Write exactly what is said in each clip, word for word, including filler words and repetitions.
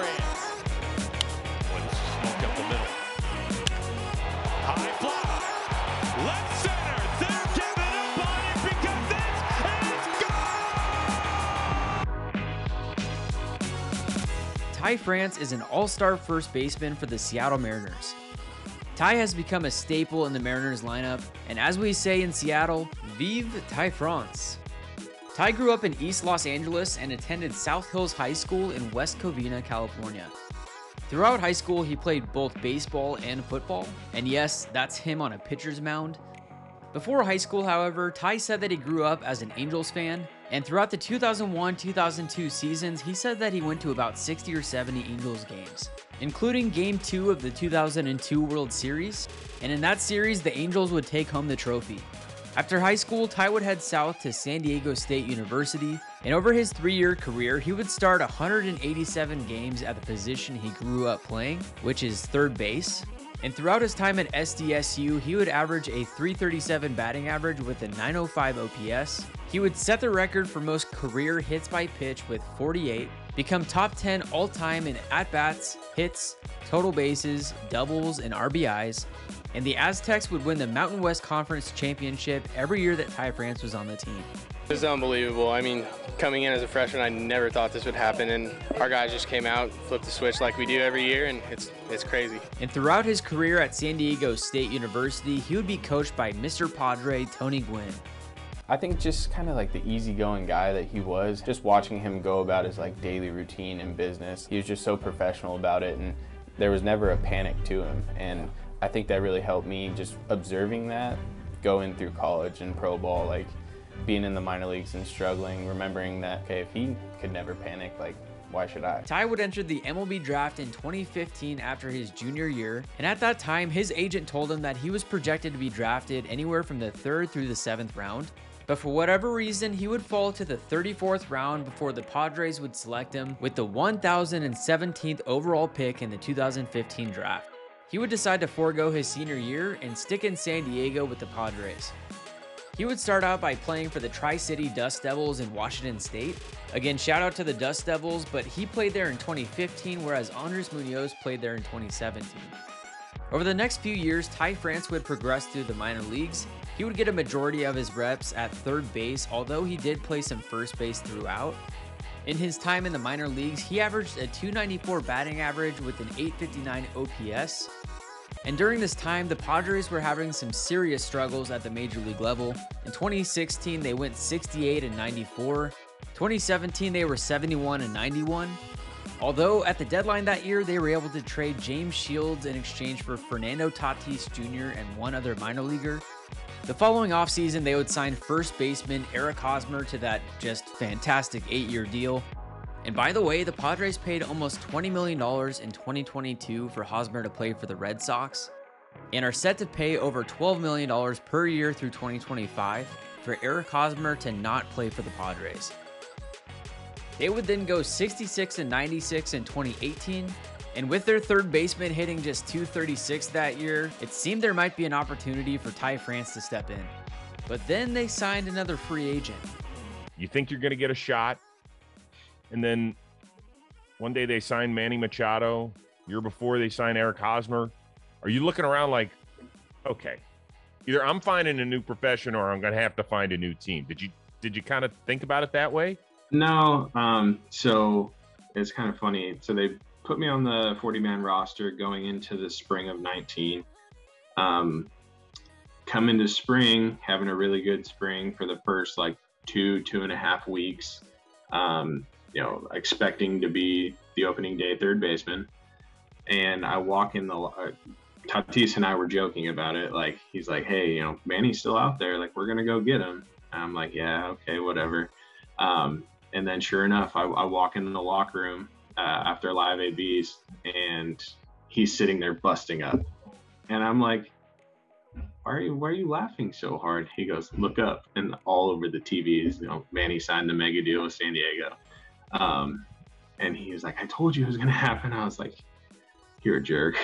France. Boy, this is smoke up the middle. High fly. Left center. They're giving up on it because this is gone! Ty France is an all-star first baseman for the Seattle Mariners. Ty has become a staple in the Mariners lineup, and as we say in Seattle, vive Ty France. Ty grew up in East Los Angeles and attended South Hills High School in West Covina, California. Throughout high school, he played both baseball and football, and yes, that's him on a pitcher's mound. Before high school, however, Ty said that he grew up as an Angels fan, and throughout the two thousand one two thousand two seasons, he said that he went to about sixty or seventy Angels games, including Game two of the two thousand two World Series, and in that series, the Angels would take home the trophy. After high school, Ty would head south to San Diego State University, and over his three-year career, he would start one hundred eighty-seven games at the position he grew up playing, which is third base. And throughout his time at S D S U, he would average a three thirty-seven batting average with a nine oh five O P S. He would set the record for most career hits by pitch with forty-eight, become top ten all-time in at-bats, hits, total bases, doubles, and R B Is, and the Aztecs would win the Mountain West Conference championship every year that Ty France was on the team. It was unbelievable. I mean, coming in as a freshman, I never thought this would happen, and our guys just came out, flipped the switch like we do every year, and it's it's crazy. And throughout his career at San Diego State University, he would be coached by Mister Padre Tony Gwynn. I think just kind of like the easygoing guy that he was, just watching him go about his like daily routine and business, he was just so professional about it, and there was never a panic to him. And I think that really helped me, just observing that going through college and pro ball, like being in the minor leagues and struggling, remembering that, okay, if he could never panic, like why should I? Ty would enter the M L B draft in twenty fifteen after his junior year, and at that time his agent told him that he was projected to be drafted anywhere from the third through the seventh round, but for whatever reason he would fall to the thirty-fourth round before the Padres would select him with the one thousand seventeenth overall pick in the two thousand fifteen draft. He would decide to forego his senior year and stick in San Diego with the Padres. He would start out by playing for the Tri-City Dust Devils in Washington State. Again, shout out to the Dust Devils, but he played there in twenty fifteen, whereas Andres Munoz played there in twenty seventeen. Over the next few years, Ty France would progress through the minor leagues. He would get a majority of his reps at third base, although he did play some first base throughout. In his time in the minor leagues, he averaged a two ninety-four batting average with an eight fifty-nine O P S. And during this time, the Padres were having some serious struggles at the major league level. In twenty sixteen, they went sixty-eight and ninety-four. twenty seventeen, they were seventy-one and ninety-one. Although at the deadline that year, they were able to trade James Shields in exchange for Fernando Tatis Junior and one other minor leaguer. The following offseason, they would sign first baseman Eric Hosmer to that just fantastic eight-year deal. And by the way, the Padres paid almost twenty million dollars in twenty twenty-two for Hosmer to play for the Red Sox, and are set to pay over twelve million dollars per year through twenty twenty-five for Eric Hosmer to not play for the Padres. They would then go sixty-six and ninety-six in twenty eighteen, and with their third baseman hitting just two thirty-six that year, it seemed there might be an opportunity for Ty France to step in. But then they signed another free agent. You think you're going to get a shot, and then one day they sign Manny Machado. Year before they sign Eric Hosmer. Are you looking around like, okay, either I'm finding a new profession or I'm going to have to find a new team? Did you did you kind of think about it that way? No. Um, so it's kind of funny. So they put me on the forty-man roster going into the spring of nineteen. Um, come into spring, having a really good spring for the first like two, two and a half weeks, um, you know, expecting to be the opening day third baseman. And I walk in the, uh, Tatis and I were joking about it. Like, he's like, hey, you know, Manny's still out there. Like, we're going to go get him. And I'm like, yeah, okay, whatever. Um, and then sure enough, I, I walk in the locker room Uh, after live A Bs, and he's sitting there busting up, and I'm like, why are you why are you laughing so hard? He goes, look up, and all over the T Vs, you know, Manny signed the mega deal with San Diego, um, and he was like, I told you it was gonna happen. I was like, you're a jerk.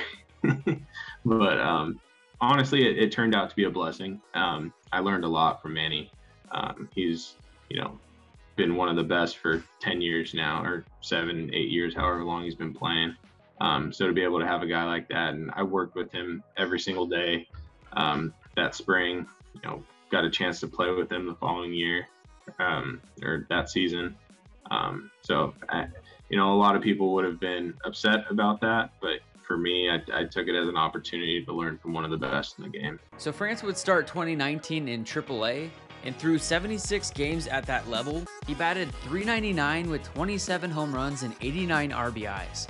But um, honestly, it, it turned out to be a blessing. Um, I learned a lot from Manny. Um, he's, you know, been one of the best for ten years now, or seven, eight years, however long he's been playing. Um, so to be able to have a guy like that, and I worked with him every single day um, that spring, you know, got a chance to play with him the following year um, or that season. Um, so, I, you know, a lot of people would have been upset about that, but for me, I, I took it as an opportunity to learn from one of the best in the game. So France would start twenty nineteen in triple A, and through seventy-six games at that level, he batted three ninety-nine with twenty-seven home runs and eighty-nine R B Is.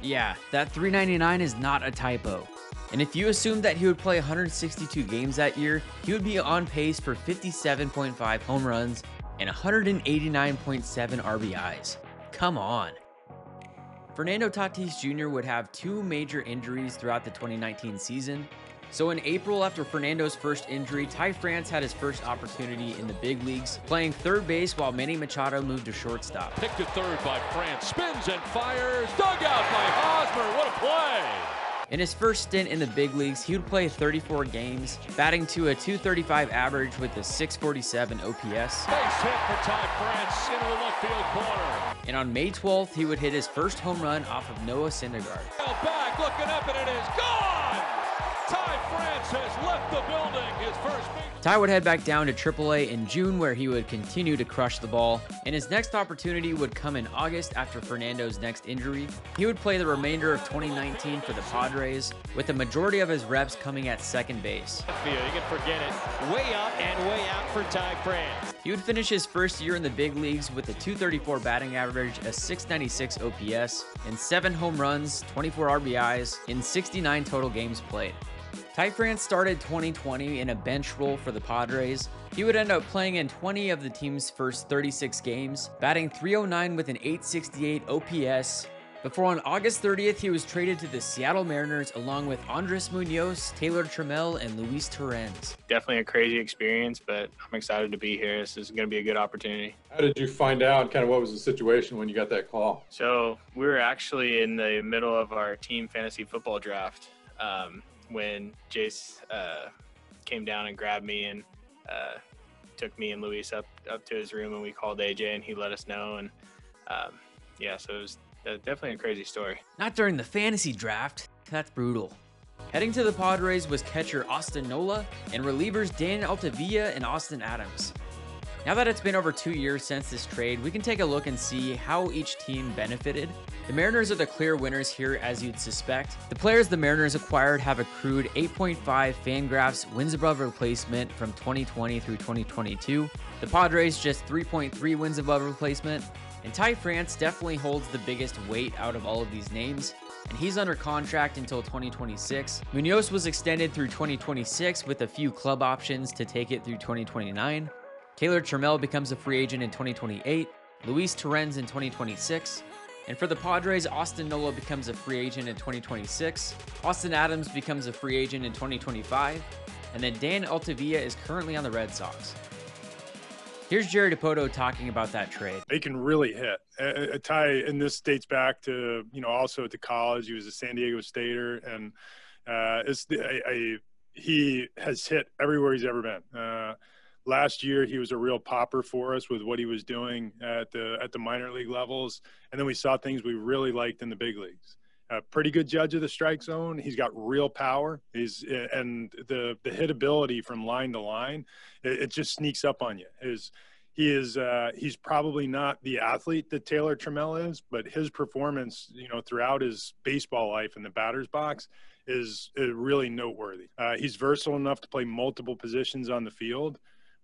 Yeah, that three ninety-nine is not a typo. And if you assumed that he would play one hundred sixty-two games that year, he would be on pace for fifty-seven point five home runs and one eighty-nine point seven R B Is. Come on. Fernando Tatis Junior would have two major injuries throughout the twenty nineteen season. So in April, after Fernando's first injury, Ty France had his first opportunity in the big leagues, playing third base while Manny Machado moved to shortstop. Picked to third by France, spins and fires, dug out by Hosmer, what a play! In his first stint in the big leagues, he would play thirty-four games, batting to a two thirty-five average with a six forty-seven O P S. Base hit for Ty France into the left field corner. And on May twelfth, he would hit his first home run off of Noah Syndergaard. Back, looking up, and it is gone! Ty France has left the building, his first big... Ty would head back down to triple A in June, where he would continue to crush the ball, and his next opportunity would come in August after Fernando's next injury. He would play the remainder of twenty nineteen for the Padres, with the majority of his reps coming at second base. You can forget it. Way up and way out for Ty France. He would finish his first year in the big leagues with a two thirty-four batting average, a six ninety-six O P S, and seven home runs, twenty-four R B Is, in sixty-nine total games played. Ty France started twenty twenty in a bench role for the Padres. He would end up playing in twenty of the team's first thirty-six games, batting three oh nine with an eight sixty-eight O P S, before on August thirtieth he was traded to the Seattle Mariners along with Andres Munoz, Taylor Trammell, and Luis Torrens. Definitely a crazy experience, but I'm excited to be here. This is going to be a good opportunity. How did you find out kind of what was the situation when you got that call? So we were actually in the middle of our team fantasy football draft. Um, when Jace uh, came down and grabbed me and uh, took me and Luis up, up to his room, and we called A J and he let us know. And um, yeah, so it was definitely a crazy story. Not during the fantasy draft. That's brutal. Heading to the Padres was catcher Austin Nola and relievers Dan Altavilla and Austin Adams. Now that it's been over two years since this trade, we can take a look and see how each team benefited. The Mariners are the clear winners here, as you'd suspect. The players the Mariners acquired have accrued eight point five Fangraphs wins above replacement from twenty twenty through twenty twenty-two. The Padres just three point three wins above replacement. And Ty France definitely holds the biggest weight out of all of these names, and he's under contract until twenty twenty-six. Munoz was extended through twenty twenty-six with a few club options to take it through twenty twenty-nine. Taylor Trammell becomes a free agent in twenty twenty-eight, Luis Torrens in twenty twenty-six, and for the Padres, Austin Nola becomes a free agent in twenty twenty-six, Austin Adams becomes a free agent in twenty twenty-five, and then Dan Altavilla is currently on the Red Sox. Here's Jerry DiPoto talking about that trade. They can really hit. Uh, Ty, and this dates back to, you know, also to college. He was a San Diego Stater, and uh, it's, I, I, he has hit everywhere he's ever been. Uh, Last year, he was a real popper for us with what he was doing at the at the minor league levels. And then we saw things we really liked in the big leagues. A pretty good judge of the strike zone. He's got real power. He's and the the hit ability from line to line, it, it just sneaks up on you. Is he is uh, he's probably not the athlete that Taylor Trammell is, but his performance, you know, throughout his baseball life in the batter's box is, is really noteworthy. Uh, he's versatile enough to play multiple positions on the field.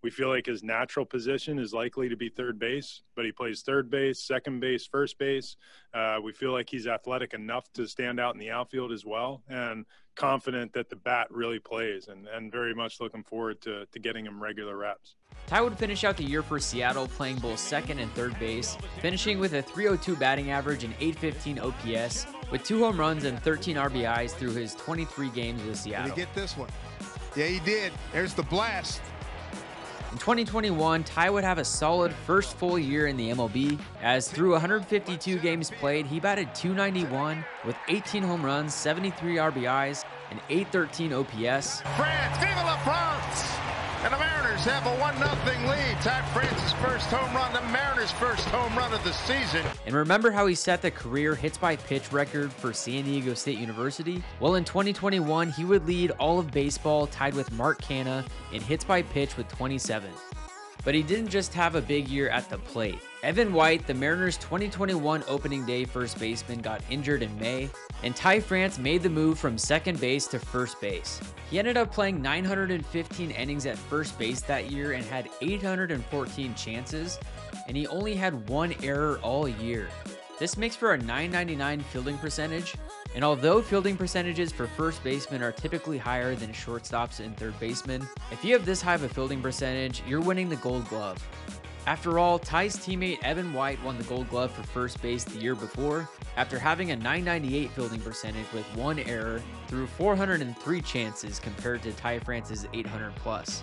We feel like his natural position is likely to be third base, but he plays third base, second base, first base. Uh, we feel like he's athletic enough to stand out in the outfield as well, and confident that the bat really plays, and, and very much looking forward to, to getting him regular reps. Ty would finish out the year for Seattle playing both second and third base, finishing with a three oh two batting average and eight fifteen O P S, with two home runs and thirteen R B Is through his twenty-three games with Seattle. Did he get this one? Yeah, he did. There's the blast. In twenty twenty-one, Ty would have a solid first full year in the M L B, as through one hundred fifty-two games played, he batted two ninety-one with eighteen home runs, seventy-three R B Is, and eight thirteen O P S. France, vive la France! And the Mariners have a one nothing lead. Ty France's first home run, the Mariners' first home run of the season. And remember how he set the career hits-by-pitch record for San Diego State University? Well, in twenty twenty-one, he would lead all of baseball, tied with Mark Canha, in hits-by-pitch with twenty-seven. But he didn't just have a big year at the plate. Evan White, the Mariners' twenty twenty-one opening day first baseman, got injured in May, and Ty France made the move from second base to first base. He ended up playing nine hundred fifteen innings at first base that year and had eight hundred fourteen chances, and he only had one error all year. This makes for a nine ninety-nine fielding percentage, and although fielding percentages for first basemen are typically higher than shortstops and third basemen, if you have this high of a fielding percentage, you're winning the Gold Glove. After all, Ty's teammate Evan White won the Gold Glove for first base the year before after having a nine ninety-eight fielding percentage with one error through four hundred three chances compared to Ty France's eight hundred plus.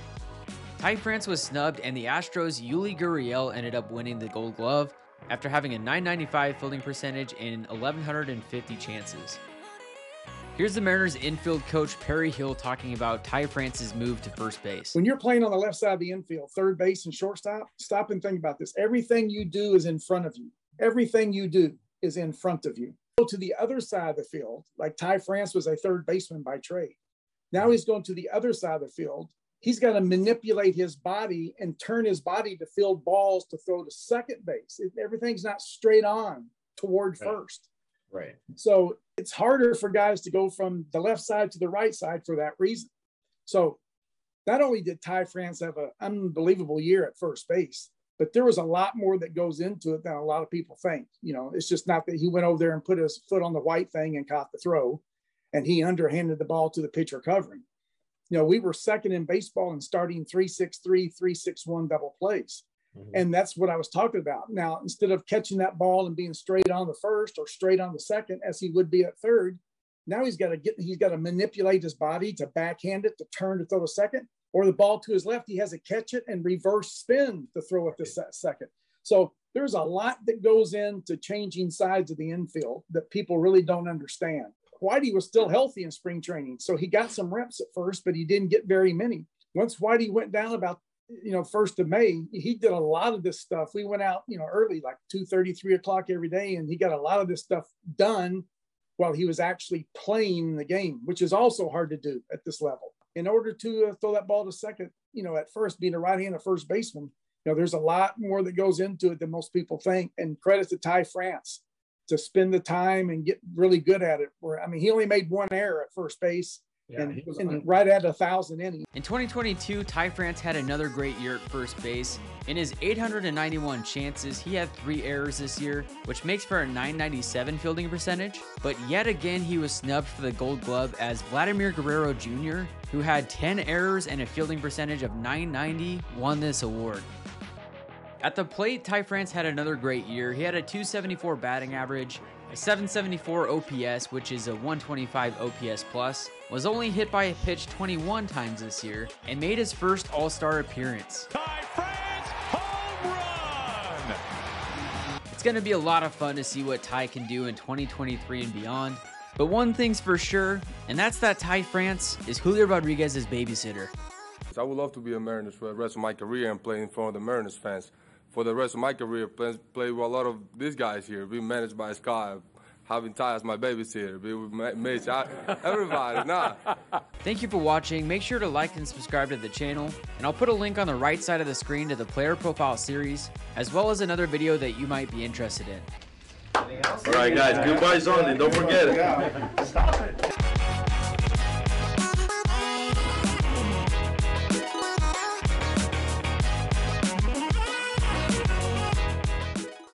Ty France was snubbed, and the Astros' Yuli Gurriel ended up winning the Gold Glove after having a nine ninety-five fielding percentage and eleven hundred fifty chances. Here's the Mariners infield coach Perry Hill talking about Ty France's move to first base. When you're playing on the left side of the infield, third base and shortstop, stop and think about this. Everything you do is in front of you. Everything you do is in front of you. Go to the other side of the field, like Ty France was a third baseman by trade. Now he's going to the other side of the field. He's got to manipulate his body and turn his body to field balls to throw to second base. It, everything's not straight on toward right. first. Right. So it's harder for guys to go from the left side to the right side for that reason. So not only did Ty France have an unbelievable year at first base, but there was a lot more that goes into it than a lot of people think. You know, it's just not that he went over there and put his foot on the white thing and caught the throw, and he underhanded the ball to the pitcher covering. You know, we were second in baseball and starting three six three, three six one double plays. Mm-hmm. And that's what I was talking about. Now, instead of catching that ball and being straight on the first or straight on the second, as he would be at third, now he's got to get, he's got to manipulate his body to backhand it, to turn to throw a second, or the ball to his left, he has to catch it and reverse spin to throw it right. the second. So there's a lot that goes into changing sides of the infield that people really don't understand. Whitey was still healthy in spring training, so he got some reps at first, but he didn't get very many. Once Whitey went down about, you know, first of May, he did a lot of this stuff. We went out, you know, early, like two thirty, three o'clock every day, and he got a lot of this stuff done while he was actually playing the game, which is also hard to do at this level. In order to throw that ball to second, you know, at first, being a right-handed first baseman, you know, there's a lot more that goes into it than most people think, and credit to Ty France to spend the time and get really good at it. I mean, he only made one error at first base, yeah, and, he was and right at a thousand innings. In twenty twenty-two, Ty France had another great year at first base. In his eight hundred ninety-one chances, he had three errors this year, which makes for a nine ninety-seven fielding percentage. But yet again, he was snubbed for the Gold Glove as Vladimir Guerrero Junior, who had ten errors and a fielding percentage of nine ninety, won this award. At the plate, Ty France had another great year. He had a two seventy-four batting average, a seven seventy-four O P S, which is a one twenty-five O P S plus, was only hit by a pitch twenty-one times this year, and made his first All-Star appearance. Ty France, home run! It's going to be a lot of fun to see what Ty can do in twenty twenty-three and beyond, but one thing's for sure, and that's that Ty France is Julio Rodriguez's babysitter. I would love to be a Mariners for the rest of my career and play in front of the Mariners fans. For the rest of my career, play, play with a lot of these guys here, being managed by Scott, having Ty as my babysitter, being with Mitch, I, everybody, nah. Thank you for watching. Make sure to like and subscribe to the channel, and I'll put a link on the right side of the screen to the player profile series, as well as another video that you might be interested in. All right, guys, goodbye's on, and don't forget it. Stop it.